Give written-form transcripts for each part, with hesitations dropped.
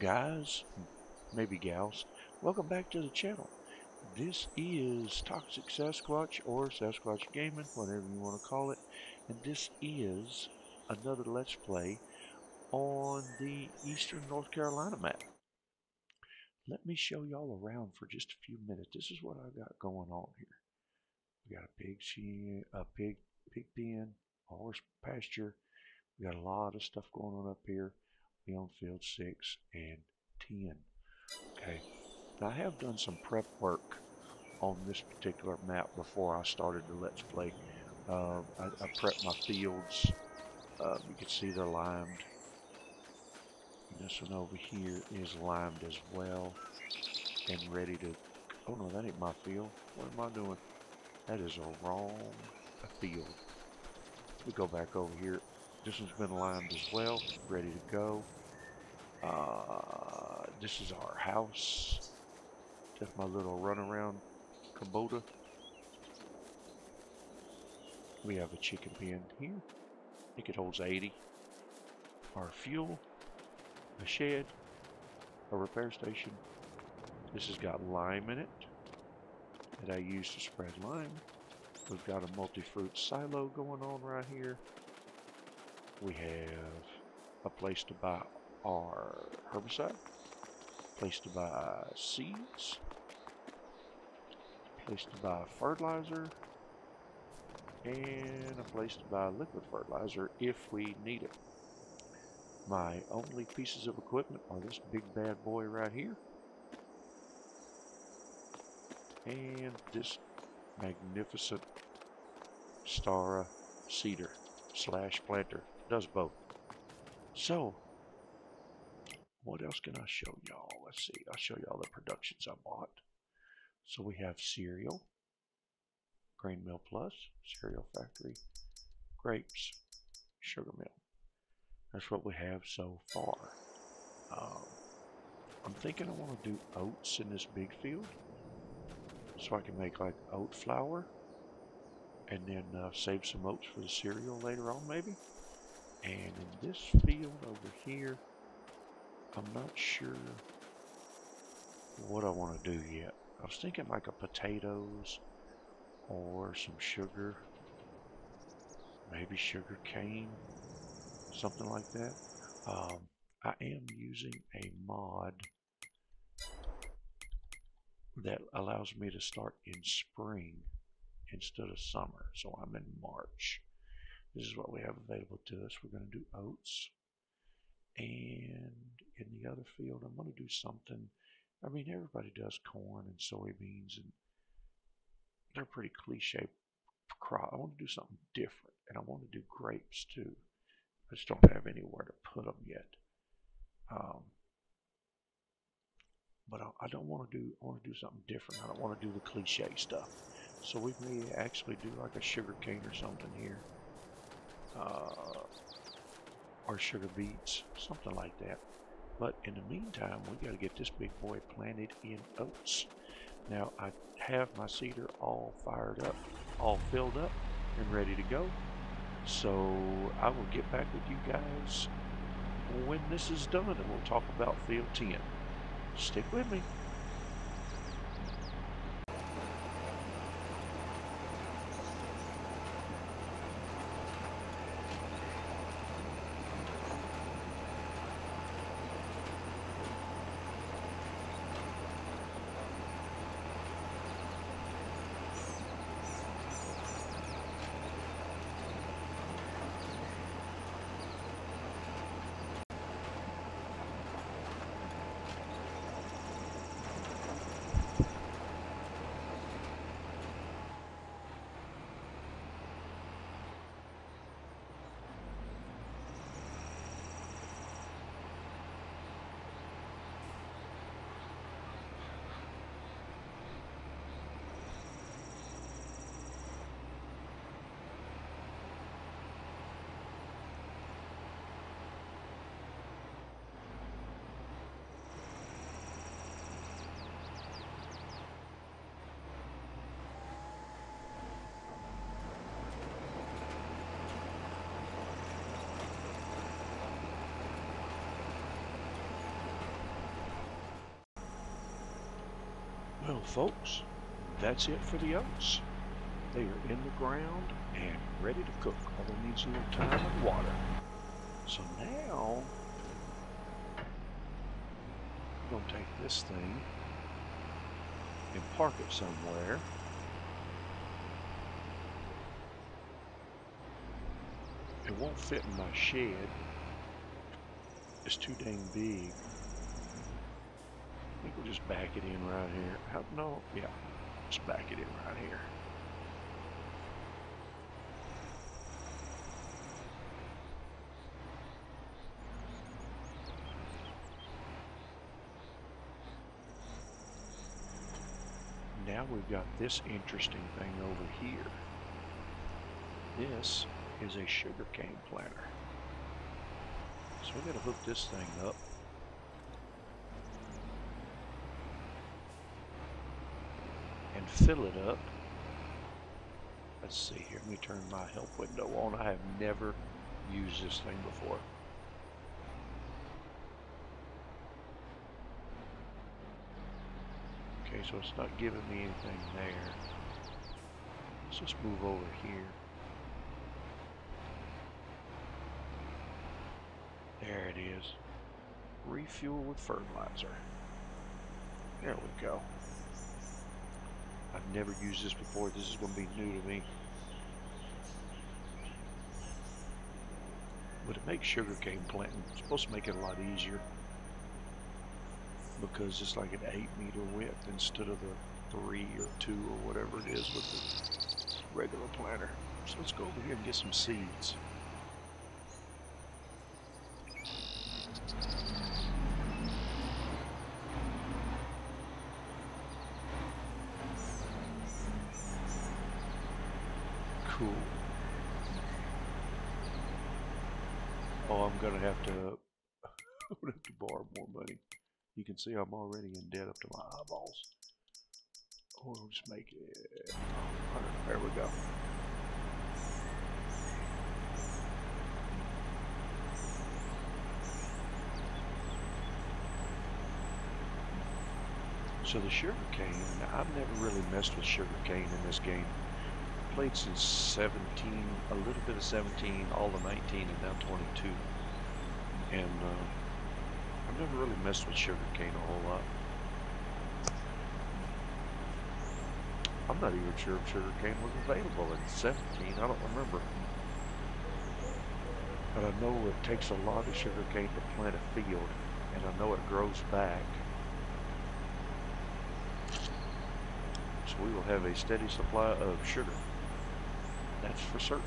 guys, maybe gals, welcome back to the channel. This is Toxic Sasquatch, or Sasquatch Gaming, whatever you want to call it, and this is another Let's Play on the Eastern North Carolina map. Let me show y'all around for just a few minutes. This is what I've got going on here. We got a pig pen, a horse pasture. We got a lot of stuff going on up here. We own field 6 and 10. Okay, now, I have done some prep work on this particular map before I started the Let's Play. I prepped my fields. You can see they're limed. This one over here is limed as well and ready to... Oh no, that ain't my field. What am I doing? That is a wrong field. We go back over here. This one's been limed as well, ready to go. This is our house. That's my little runaround Kubota. We have a chicken pen here. I think it holds 80. Our fuel, a shed, a repair station. This has got lime in it that I use to spread lime. We've got a multi-fruit silo going on right here. We have a place to buy our herbicide, place to buy seeds, place to buy fertilizer, and a place to buy liquid fertilizer if we need it. My only pieces of equipment are this big bad boy right here, and this magnificent Stara seeder slash planter. Does both. So, what else can I show y'all? Let's see. I'll show y'all the productions I bought. So we have cereal, grain mill plus, cereal factory, grapes, sugar mill. That's what we have so far. I'm thinking I want to do oats in this big field, so I can make like oat flour, and then save some oats for the cereal later on, maybe. And in this field over here, I'm not sure what I want to do yet. I was thinking like a potatoes or some sugar, maybe sugar cane, something like that. I am using a mod that allows me to start in spring instead of summer, so I'm in March. This is what we have available to us. We're going to do oats. And in the other field, I'm going to do something. I mean, everybody does corn and soybeans, and they're pretty cliche crop. I want to do something different, and I want to do grapes too. I just don't have anywhere to put them yet. But I don't want to do. I want to do something different. I don't want to do the cliche stuff. So we may actually do like a sugar cane or something here. Or sugar beets, something like that. But in the meantime, we got to get this big boy planted in oats. Now I have my cedar all fired up, all filled up and ready to go. So I will get back with you guys when this is done, and we'll talk about field 10. Stick with me. Well, folks, that's it for the oats. They are in the ground and ready to cook, although it needs a little time and water. So now, I'm going to take this thing and park it somewhere. It won't fit in my shed. It's too dang big. I think we'll just back it in right here. No, yeah, just back it in right here. Now we've got this interesting thing over here. This is a sugarcane planter. So we're going to hook this thing up. And fill it up. Let's see here. Let me turn my help window on. I have never used this thing before. Okay, so it's not giving me anything there. Let's just move over here. There it is. Refuel with fertilizer. There we go. I've never used this before. This is going to be new to me. But it makes sugarcane planting. It's supposed to make it a lot easier. Because it's like an 8-meter width instead of the 3 or 2 or whatever it is with the regular planter. So let's go over here and get some seeds. Cool. Oh, I'm gonna have to borrow more money. You can see I'm already in debt up to my eyeballs. Oh, I'll just make it. There we go. So the sugarcane, I've never really messed with sugarcane in this game. Played since 17, a little bit of 17, all the 19, and now 22. And I've never really messed with sugarcane a whole lot. I'm not even sure if sugarcane was available in 17. I don't remember. But I know it takes a lot of sugarcane to plant a field, and I know it grows back. So we will have a steady supply of sugar. That's for certain.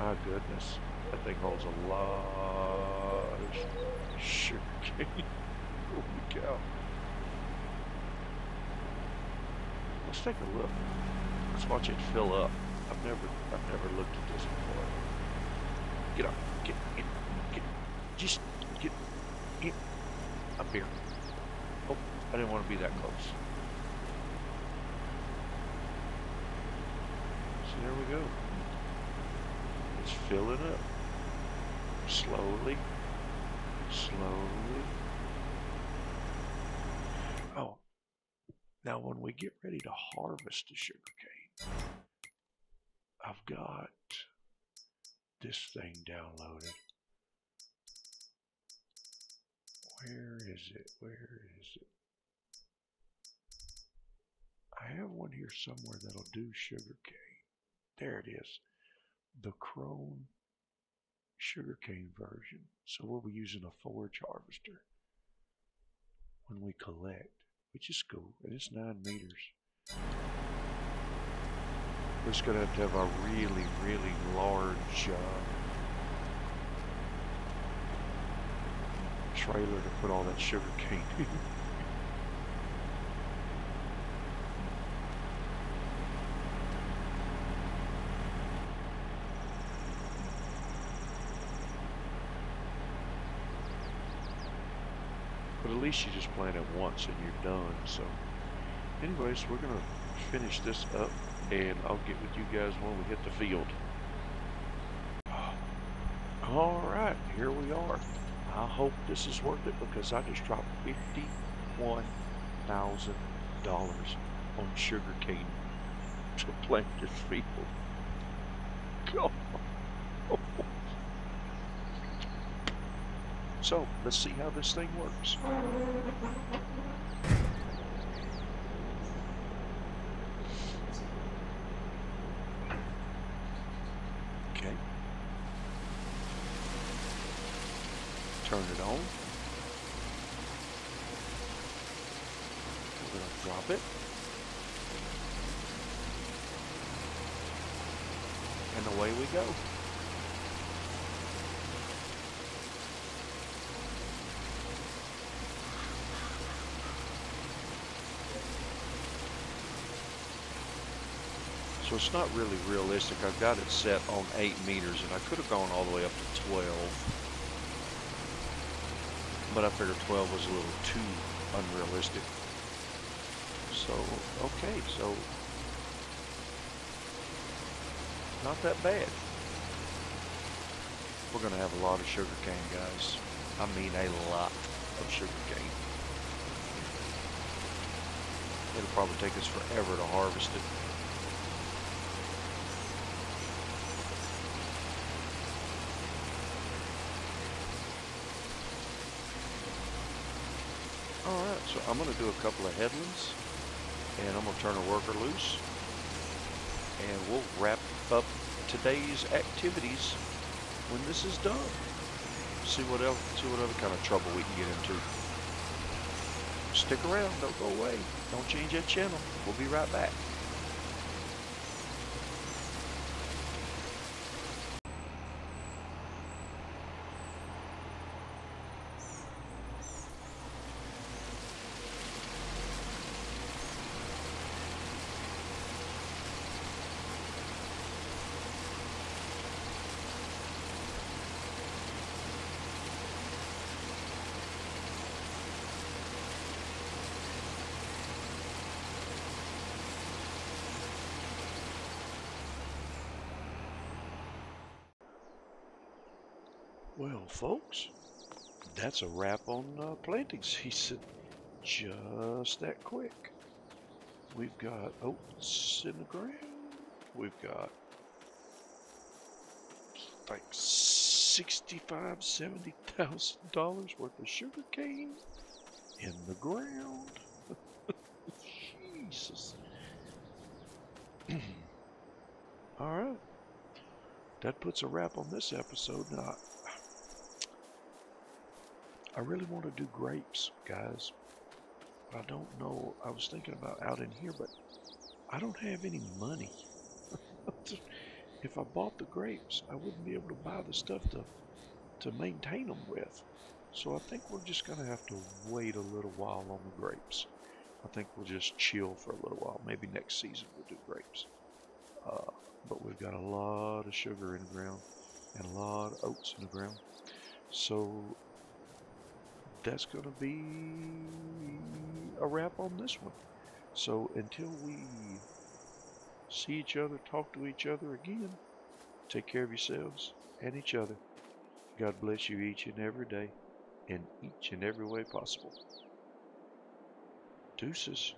My goodness, that thing holds a lot of sugar cane. Holy cow. Let's take a look. Let's watch it fill up. I've never looked at this before. Get up. Get in. Get. Just get in. Up here. Oh, I didn't want to be that close. So there we go. It's filling up. Slowly. Slowly. Oh. Now when we get ready to harvest the sugarcane, I've got this thing downloaded. Where is it? Where is it? I have one here somewhere that'll do sugarcane. There it is. The Krone sugarcane version. So we'll be using a forage harvester when we collect, which is cool. And it's 9 meters. We're just going to have a really, really large trailer to put all that sugar cane in. But at least you just plant it once and you're done. So, anyways, we're going to finish this up. and I'll get with you guys when we hit the field. All right, here we are. I hope this is worth it because I just dropped $51,000 on sugarcane to plant this field. God. So let's see how this thing works. Okay. Turn it on. We're gonna drop it. And away we go. So it's not really realistic. I've got it set on 8 meters, and I could have gone all the way up to 12. But I figured 12 was a little too unrealistic. So, okay, so... not that bad. We're going to have a lot of sugarcane, guys. I mean a lot of sugarcane. It'll probably take us forever to harvest it. Alright, so I'm going to do a couple of headlands, and I'm going to turn a worker loose, and we'll wrap up today's activities when this is done. See what other kind of trouble we can get into. Stick around, don't go away. Don't change that channel. We'll be right back. Well, folks, that's a wrap on planting season. Just that quick. We've got oats in the ground. We've got like $65,000, $70,000 worth of sugarcane in the ground. Jesus. All right. That puts a wrap on this episode. Now, I really want to do grapes, guys. I don't know. I was thinking about out in here, but I don't have any money. If I bought the grapes, I wouldn't be able to buy the stuff to maintain them with. So I think we're just going to have to wait a little while on the grapes. I think we'll just chill for a little while. Maybe next season we'll do grapes. But we've got a lot of sugar in the ground and a lot of oats in the ground. So... that's going to be a wrap on this one. So until we see each other, talk to each other again, take care of yourselves and each other. God bless you each and every day in each and every way possible. Deuces.